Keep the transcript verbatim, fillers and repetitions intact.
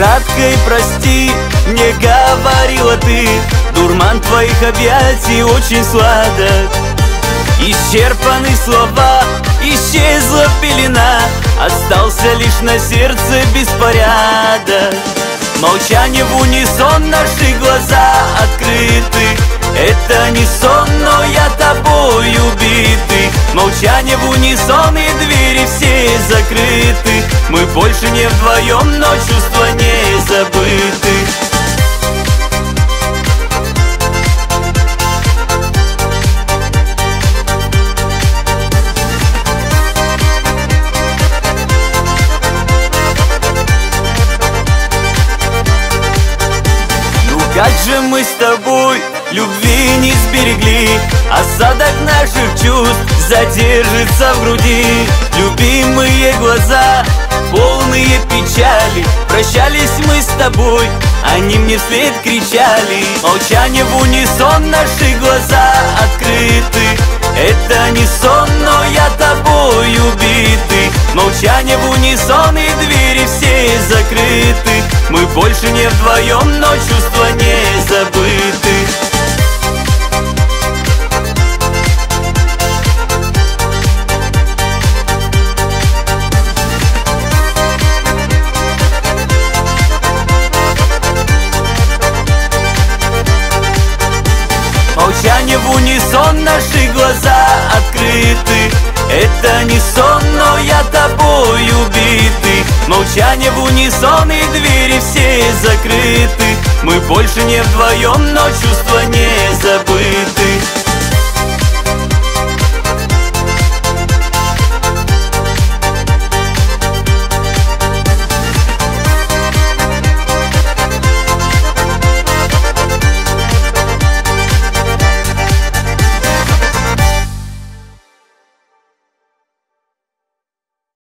украдкой прости, мне говорила ты, дурман твоих объятий очень сладок. Исчерпаны слова, исчезла пелена, остался лишь на сердце беспорядок. Молчание в унисон, наши глаза открыты, это не сон, но я тобой убитый. Молчание в унисон, и двери все закрыты, мы больше не вдвоем, но чувства не забыты. Как же мы с тобой любви не сберегли, осадок наших чувств задержится в груди. Любимые глаза, полные печали, прощались мы с тобой, они мне вслед кричали. Молчание в унисон, наши глаза открыты, это не сон, но я тобой убитый. Молчание в унисон, и двери все закрыты, мы больше не вдвоем, но чувства не забыты. Молчание в унисон, наши глаза открыты, это не сон, но я тобой убитый. Молчание в унисон, и двери все закрыты, мы больше не вдвоем, но чувства не забыты.